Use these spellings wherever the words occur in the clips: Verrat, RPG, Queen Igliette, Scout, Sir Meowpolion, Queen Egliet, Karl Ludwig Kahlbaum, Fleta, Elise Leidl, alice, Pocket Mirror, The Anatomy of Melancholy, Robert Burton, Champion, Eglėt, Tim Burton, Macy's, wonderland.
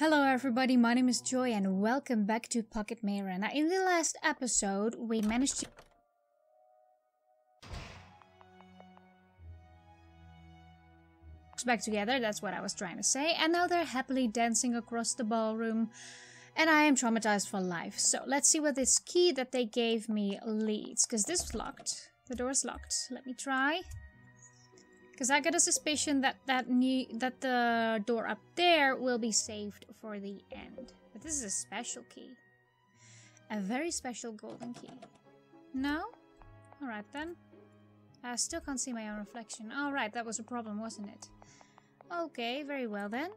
Hello everybody, my name is Joy and welcome back to Pocket Mirror. Now in the last episode we managed to... back together, that's what I was trying to say, and now they're happily dancing across the ballroom and I am traumatized for life. So let's see what this key that they gave me leads, because this was locked. The door is locked. Let me try. Because I got a suspicion that the door up there will be saved for the end. But this is a special key. A very special golden key. No? Alright then. I still can't see my own reflection. Alright, that was a problem, wasn't it? Okay, very well then.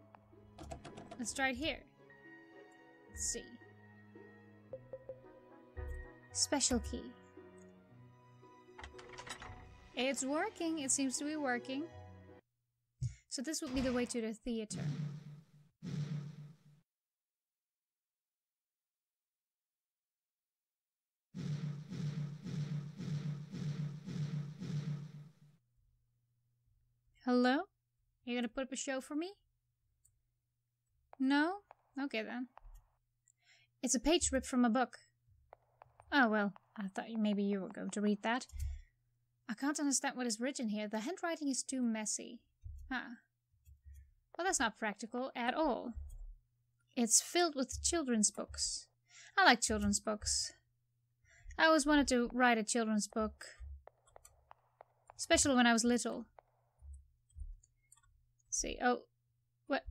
Let's try it here. Let's see. Special key. It's working. It seems to be working. So this would be the way to the theater. Hello? Are you gonna put up a show for me? No? Okay then. It's a page ripped from a book. Oh well, I thought maybe you were going to read that. I can't understand what is written here. The handwriting is too messy. Huh. Well, that's not practical at all. It's filled with children's books. I like children's books. I always wanted to write a children's book. Especially when I was little. Let's see. Oh. What?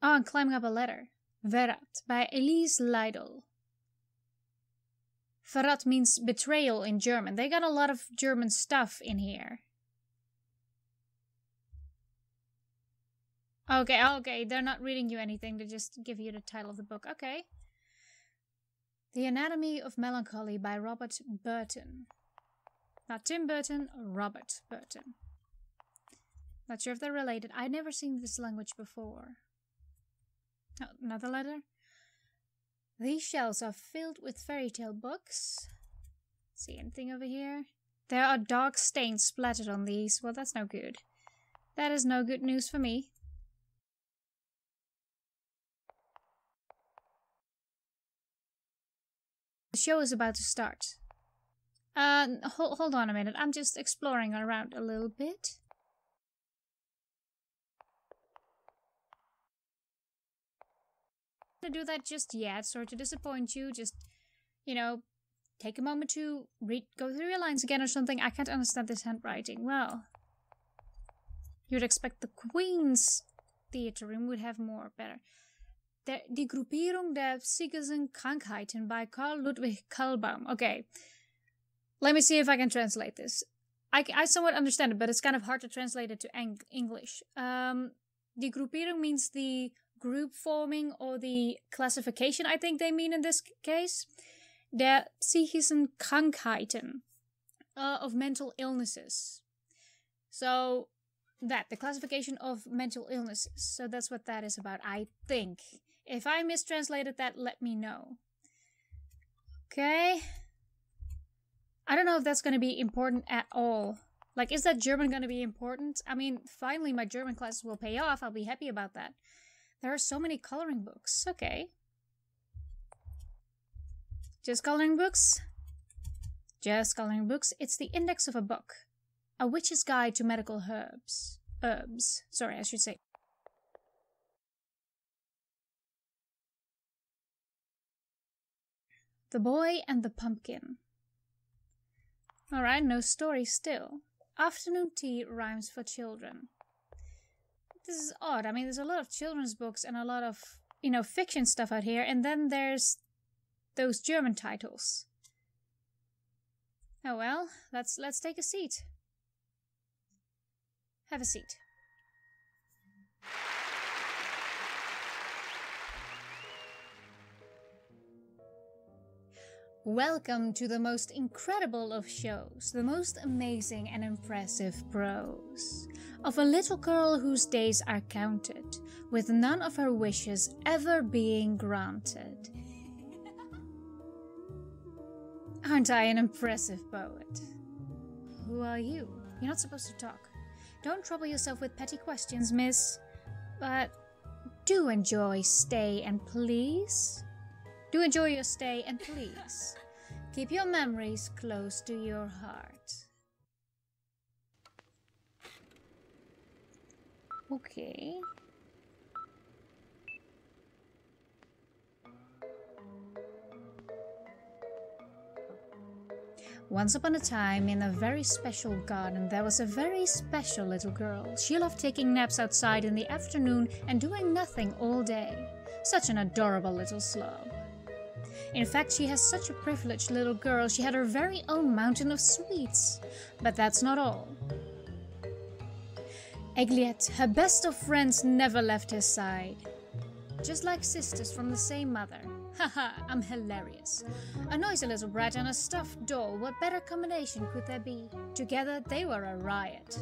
Oh, I'm climbing up a ladder. Verrat by Elise Leidl. Verrat means betrayal in German. They got a lot of German stuff in here. Okay, okay, they're not reading you anything. They just give you the title of the book. Okay. The Anatomy of Melancholy by Robert Burton. Not Tim Burton, Robert Burton. Not sure if they're related. I've never seen this language before. Oh, another letter? These shelves are filled with fairy tale books. See anything over here? There are dark stains splattered on these. Well, that's no good. That is no good news for me. The show is about to start. Hold on a minute. I'm just exploring around a little bit. To do that just yet, sorry to disappoint you, just, you know, take a moment to read, go through your lines again or something. I can't understand this handwriting. Well, you'd expect the Queen's theater room would have more, better. Die Gruppierung der Psychischen Krankheiten by Karl Ludwig Kahlbaum. Okay, let me see if I can translate this. I somewhat understand it, but it's kind of hard to translate it to English. Die Gruppierung means the group forming or the classification, I think they mean in this case. Der psychischen Krankheiten, of mental illnesses. So that, the classification of mental illnesses. So that's what that is about, I think. If I mistranslated that, let me know. Okay. I don't know if that's going to be important at all. Like, is that German going to be important? I mean, finally my German classes will pay off. I'll be happy about that. There are so many coloring books. Okay. Just coloring books. Just coloring books. It's the index of a book. A witch's guide to medical herbs. Herbs. Sorry, I should say. The Boy and the Pumpkin. Alright, no story still. Afternoon tea rhymes for children. This is odd. I mean, there's a lot of children's books and a lot of, you know, fiction stuff out here. And then there's those German titles. Oh well, let's take a seat. Have a seat. Welcome to the most incredible of shows, the most amazing and impressive prose, of a little girl whose days are counted, with none of her wishes ever being granted. Aren't I an impressive poet? Who are you? You're not supposed to talk. Don't trouble yourself with petty questions, miss. But do enjoy stay and please. Do enjoy your stay and please. Keep your memories close to your heart. Okay. Once upon a time, in a very special garden, there was a very special little girl. She loved taking naps outside in the afternoon and doing nothing all day. Such an adorable little slob. In fact, she has such a privileged little girl, she had her very own mountain of sweets. But that's not all. Eglėt, her best of friends, never left her side. Just like sisters from the same mother. Haha, I'm hilarious. A noisy little brat and a stuffed doll, what better combination could there be? Together they were a riot.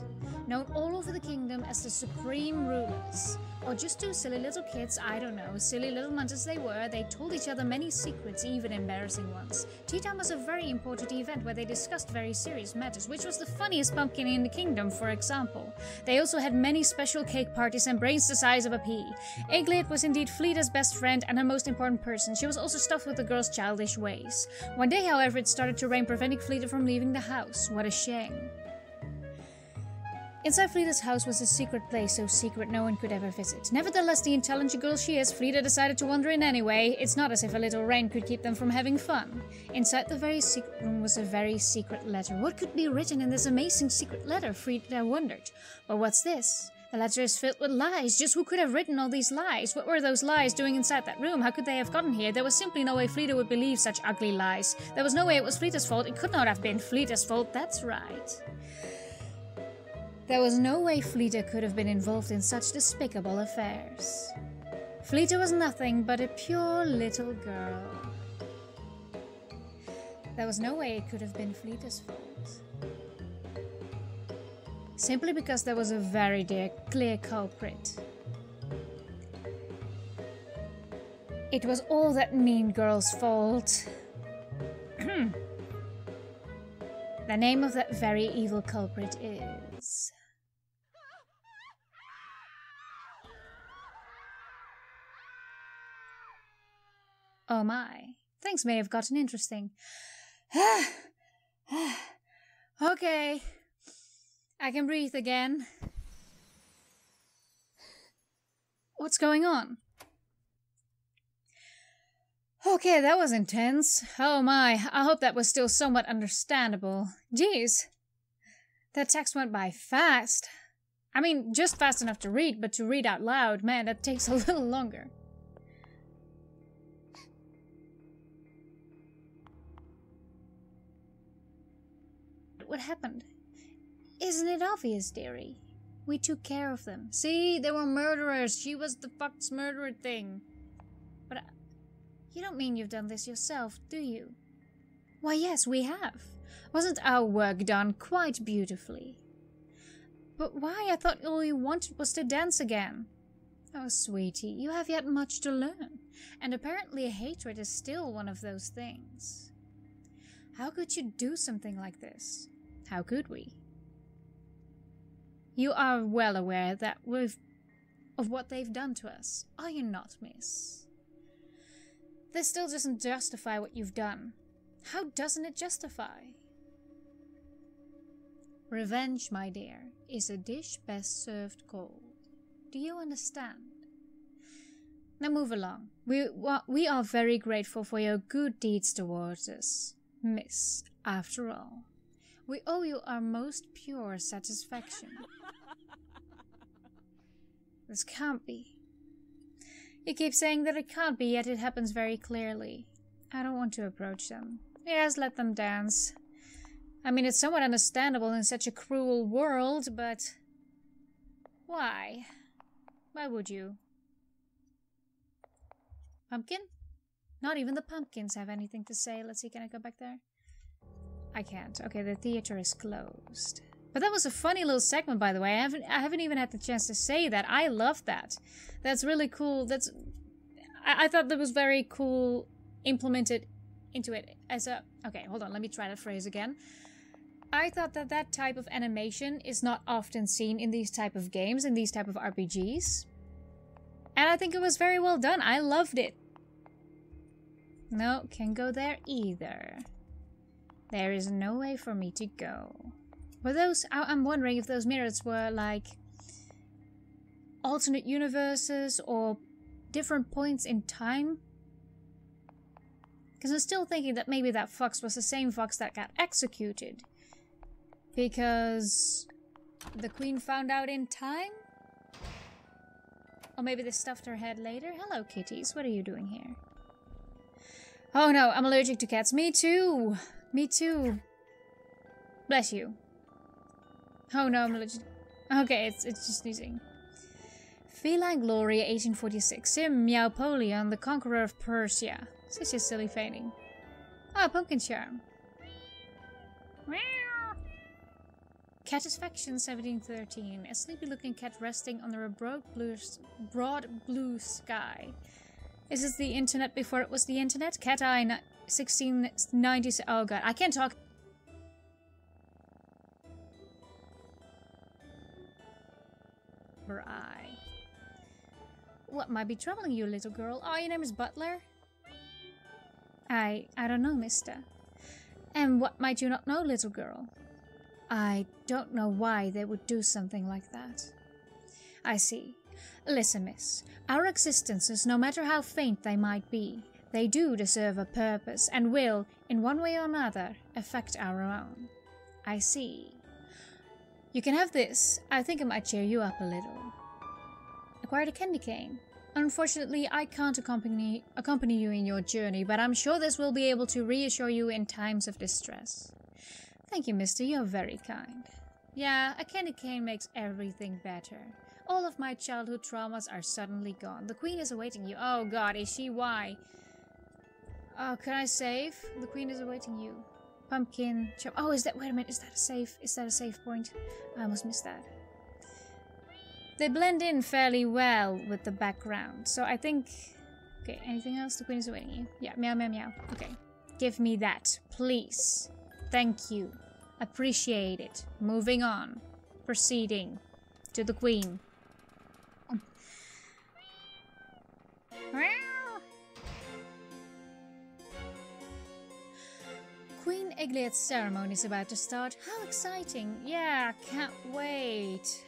Known all over the kingdom as the supreme rulers. Or just two silly little kids, I don't know, silly little munchers they were. They told each other many secrets, even embarrassing ones. Tea time was a very important event where they discussed very serious matters, which was the funniest pumpkin in the kingdom, for example. They also had many special cake parties and brains the size of a pea. Eglėt was indeed Fleta's best friend and her most important person. She was also stuffed with the girl's childish ways. One day, however, it started to rain, preventing Fleta from leaving the house. What a shame. Inside Fleta's house was a secret place, so secret no one could ever visit. Nevertheless, the intelligent girl she is, Fleta decided to wander in anyway. It's not as if a little rain could keep them from having fun. Inside the very secret room was a very secret letter. What could be written in this amazing secret letter, Fleta wondered. But what's this? The letter is filled with lies. Just who could have written all these lies? What were those lies doing inside that room? How could they have gotten here? There was simply no way Fleta would believe such ugly lies. There was no way it was Fleta's fault. It could not have been Fleta's fault. That's right. There was no way Fleta could have been involved in such despicable affairs. Fleta was nothing but a pure little girl. There was no way it could have been Fleta's fault. Simply because there was a very clear culprit. It was all that mean girl's fault. The name of that very evil culprit is... Oh my. Things may have gotten interesting. Okay. I can breathe again. What's going on? Okay, that was intense. Oh my, I hope that was still somewhat understandable. Jeez. That text went by fast. I mean, just fast enough to read, but to read out loud, man, that takes a little longer. What happened? Isn't it obvious, dearie? We took care of them. See, they were murderers. She was the fuck's murderer thing. But you don't mean you've done this yourself, do you? Why, yes, we have. Wasn't our work done quite beautifully? But why? I thought all you wanted was to dance again. Oh, sweetie, you have yet much to learn. And apparently hatred is still one of those things. How could you do something like this? How could we? You are well aware that of what they've done to us, are you not, miss? This still doesn't justify what you've done. How doesn't it justify? Revenge, my dear, is a dish best served cold. Do you understand? Now move along. We are very grateful for your good deeds towards us, miss, after all. We owe you our most pure satisfaction. This can't be. You keep saying that it can't be, yet it happens very clearly. I don't want to approach them. Yes, let them dance. I mean, it's somewhat understandable in such a cruel world, but... Why? Why would you? Pumpkin? Not even the pumpkins have anything to say. Let's see, can I go back there? I can't. Okay, the theater is closed. But that was a funny little segment, by the way. I haven't even had the chance to say that. I love that. That's really cool. That's... I thought that was very cool implemented into it as a... Okay, hold on. Let me try that phrase again. I thought that that type of animation is not often seen in these type of games, in these type of RPGs. And I think it was very well done. I loved it. No, can't go there either. There is no way for me to go. Were those... I'm wondering if those mirrors were like alternate universes or different points in time. Because I'm still thinking that maybe that fox was the same fox that got executed. Because the queen found out in time? Or maybe they stuffed her head later? Hello, kitties. What are you doing here? Oh no, I'm allergic to cats. Me too! Me too. Bless you. Oh no, I'm allergic. Okay, it's just sneezing. Feline Gloria, 1846. Sir Meowpolion, the conqueror of Persia. Such a silly painting. Ah, oh, pumpkin charm. Catisfaction, 1713. A sleepy-looking cat resting under a broad blue sky. Is this the internet before it was the internet? Cat Eye, 1690s. Oh god, I can't talk. Her eye. What might be troubling you, little girl? Oh, your name is Butler? I don't know, mister. And what might you not know, little girl? I don't know why they would do something like that. I see. Listen, miss. Our existences, no matter how faint they might be, they do deserve a purpose and will, in one way or another, affect our own. I see. You can have this. I think it might cheer you up a little. Acquired a candy cane. Unfortunately, I can't accompany you in your journey, but I'm sure this will be able to reassure you in times of distress. Thank you, mister. You're very kind. Yeah, a candy cane makes everything better. All of my childhood traumas are suddenly gone. The queen is awaiting you. Oh god, is she? Why? Oh, can I save? The queen is awaiting you. Pumpkin chop. Oh, is that... Wait a minute. Is that a save? Is that a save point? I almost missed that. They blend in fairly well with the background. So I think... Okay, anything else? The queen is awaiting you. Yeah, meow, meow, meow. Okay. Give me that, please. Thank you. Appreciate it. Moving on. Proceeding. To the queen. Queen Egliet's ceremony is about to start. How exciting. Yeah, can't wait.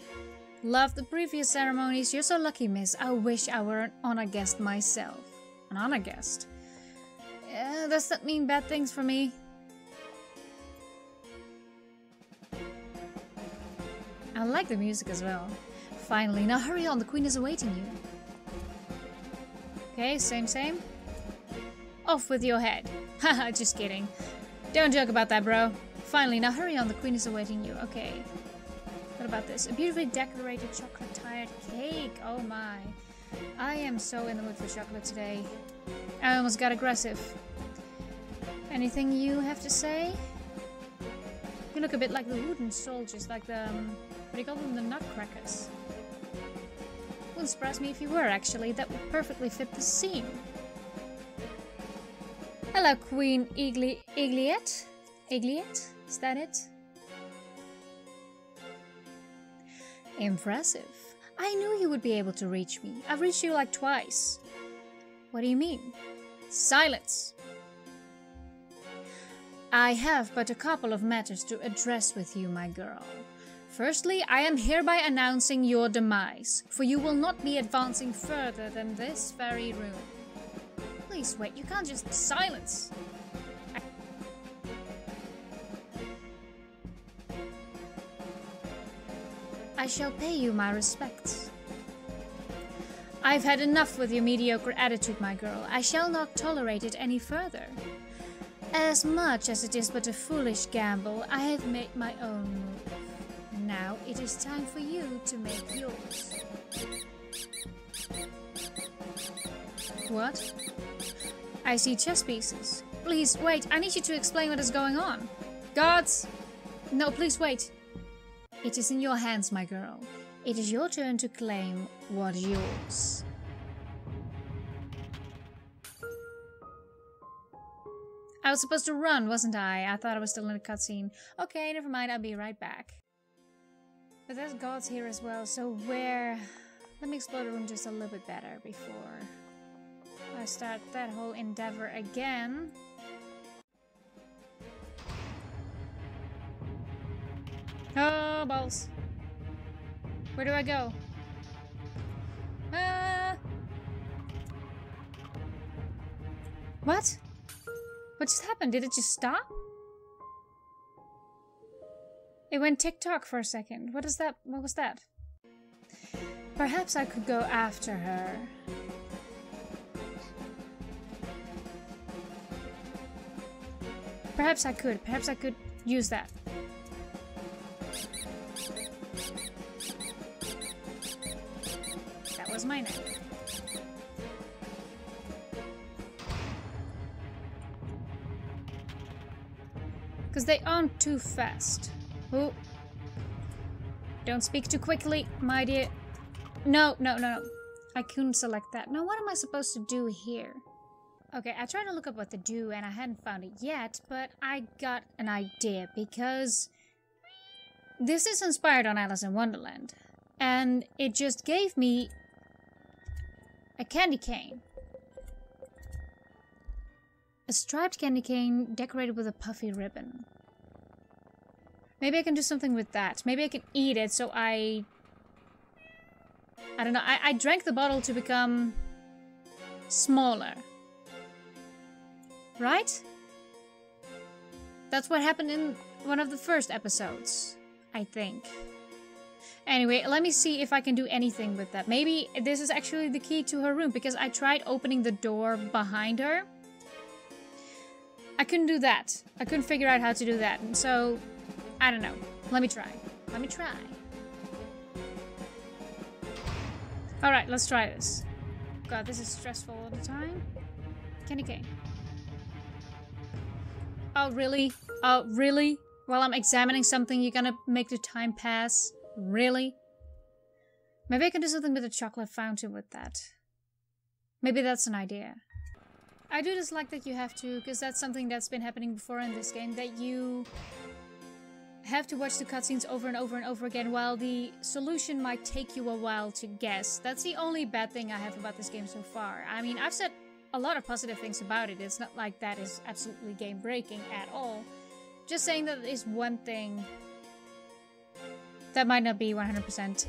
Love the previous ceremonies. You're so lucky, miss. I wish I were an honor guest myself. An honor guest? Does that mean bad things for me? I like the music as well. Finally, now hurry on, the queen is awaiting you. Okay, same, same. Off with your head. Haha, just kidding. Don't joke about that, bro. Finally, now hurry on, the queen is awaiting you. Okay. What about this? A beautifully decorated chocolate-tired cake. Oh my. I am so in the mood for chocolate today. I almost got aggressive. Anything you have to say? You look a bit like the wooden soldiers, like the... What do you call them? The nutcrackers. Wouldn't surprise me if you were, actually. That would perfectly fit the scene. Hello, Queen Igliette? Igliet? Is that it? Impressive. I knew you would be able to reach me. I've reached you like twice. What do you mean? Silence! I have but a couple of matters to address with you, my girl. Firstly, I am hereby announcing your demise, for you will not be advancing further than this very room. Please wait, you can't just... Silence! I shall pay you my respects. I've had enough with your mediocre attitude, my girl. I shall not tolerate it any further. As much as it is but a foolish gamble, I have made my own move. Now it is time for you to make yours. What? I see chess pieces. Please, wait, I need you to explain what is going on. Guards! No, please wait. It is in your hands, my girl. It is your turn to claim what is yours. I was supposed to run, wasn't I? I thought I was still in a cutscene. Okay, never mind, I'll be right back. But there's guards here as well, so where... Let me explore the room just a little bit better before I start that whole endeavor again. Oh, balls. Where do I go? What? What just happened? Did it just stop? It went tick-tock for a second. What is that? What was that? Perhaps I could go after her. Perhaps I could. Perhaps I could use that. That was my name. Because they aren't too fast. Oh. Don't speak too quickly, my dear. No, no, no, no. I couldn't select that. Now, what am I supposed to do here? Okay, I tried to look up what to do, and I hadn't found it yet, but I got an idea, because this is inspired on Alice in Wonderland, and it just gave me a candy cane. A striped candy cane decorated with a puffy ribbon. Maybe I can do something with that. Maybe I can eat it, so I don't know. I drank the bottle to become smaller. Right? That's what happened in one of the first episodes, I think. Anyway, let me see if I can do anything with that. Maybe this is actually the key to her room, because I tried opening the door behind her. I couldn't do that. I couldn't figure out how to do that, so... I don't know. Let me try. Let me try. Alright, let's try this. God, this is stressful all the time. Candy cane. Oh, really? Oh, really? While I'm examining something, you're gonna make the time pass? Really? Maybe I can do something with a chocolate fountain with that. Maybe that's an idea. I do dislike that you have to, because that's something that's been happening before in this game, that you... have to watch the cutscenes over and over and over again, while the solution might take you a while to guess. That's the only bad thing I have about this game so far. I mean, I've said a lot of positive things about it. It's not like that is absolutely game-breaking at all. Just saying that is one thing that might not be 100%,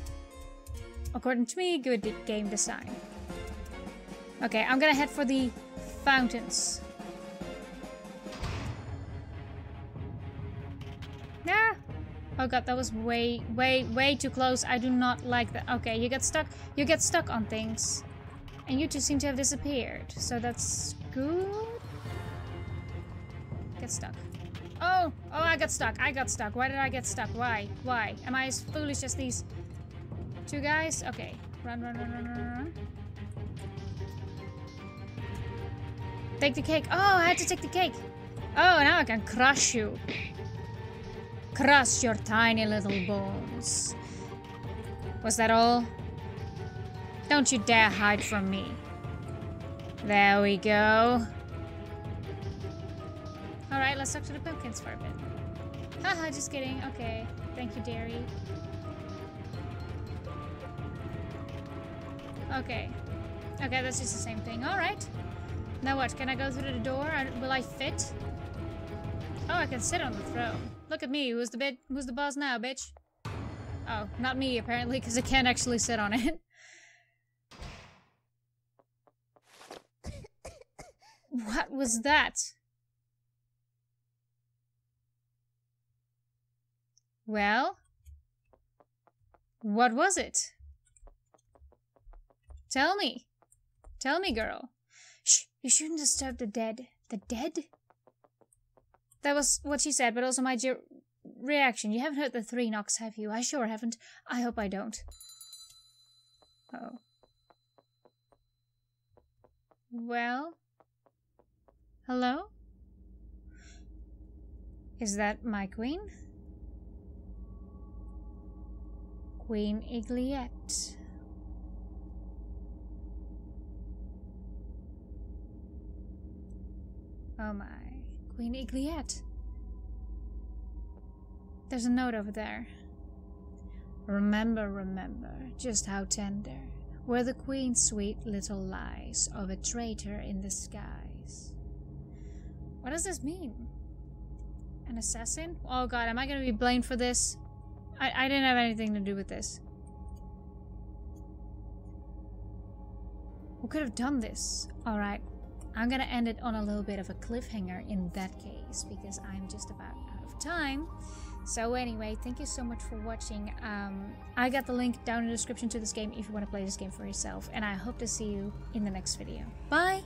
according to me, good game design. Okay, I'm gonna head for the fountains. Oh god, that was way, way, way too close. I do not like that. Okay, you get stuck. You get stuck on things. And you two seem to have disappeared. So that's good. Get stuck. Oh! Oh, I got stuck. I got stuck. Why did I get stuck? Why? Why? Am I as foolish as these two guys? Okay. Run, run, run, run, run, run. Take the cake. Oh, I had to take the cake. Oh, now I can crush you. Crush your tiny little bones. Was that all? Don't you dare hide from me. There we go. Alright, let's talk to the pumpkins for a bit. Haha, just kidding. Okay. Thank you, dearie. Okay. Okay, that's just the same thing. Alright. Now what? Can I go through the door? Will I fit? Oh, I can sit on the throne. Look at me, who's the boss now, bitch? Oh, not me apparently, because I can't actually sit on it. What was that? Well? What was it? Tell me. Tell me, girl. Shh, you shouldn't disturb the dead. The dead? That was what she said, but also my reaction. You haven't heard the three knocks, have you? I sure haven't. I hope I don't. Oh. Well? Hello? Is that my queen? Queen Igliette. Oh my. Queen Egliet. There's a note over there. Remember, remember, just how tender, were the Queen's sweet little lies of a traitor in disguise. What does this mean? An assassin? Oh god, am I gonna be blamed for this? I didn't have anything to do with this. Who could have done this? Alright, I'm gonna end it on a little bit of a cliffhanger in that case, because I'm just about out of time. So anyway, thank you so much for watching. I got the link down in the description to this game if you want to play this game for yourself, and I hope to see you in the next video. Bye!